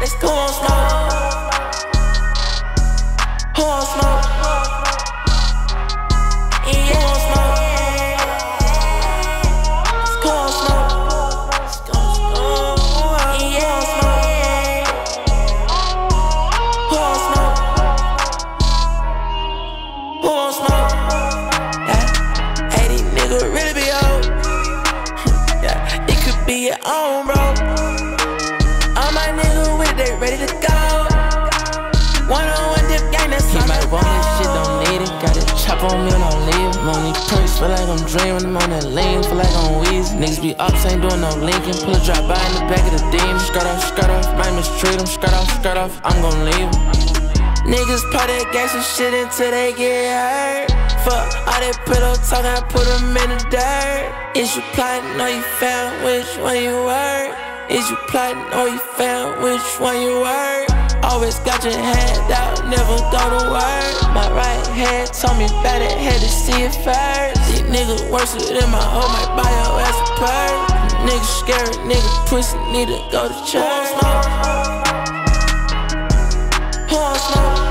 Let's go. Who won't smoke? Who won't smoke? Yeah. Who won't smoke? Let's go smoke. Let's go smoke. Yeah. Who won't smoke? Who won't smoke? Yeah. Hey, these niggas really be old. Yeah, it could be your own, bro. All my niggas with it, they ready to go. One-on-one dip gang, that's all. He might want this shit, don't need it. Got a chop on me and I'm leaving. I'm on these perks, feel like I'm dreaming. I'm on that lean, feel like I'm wheezing. Niggas be ups, ain't doing no linking. Pull a drop by in the back of the demon. Skirt off, might mistreat him. Skirt off, I'm gon' leave him. Niggas pop that gas and shit until they get hurt. Fuck all that pillow talk, I put them in the dirt. Is you plotting or you found which one you were? Is you plotting or you found which one you were? Always got your hand out, never go to work. My right hand told me about it, had to see it first. These niggas worse than my hoe, might buy your ass a purse. Niggas scary, nigga pussy, need to go to church. Who won't smoke? Who won't smoke?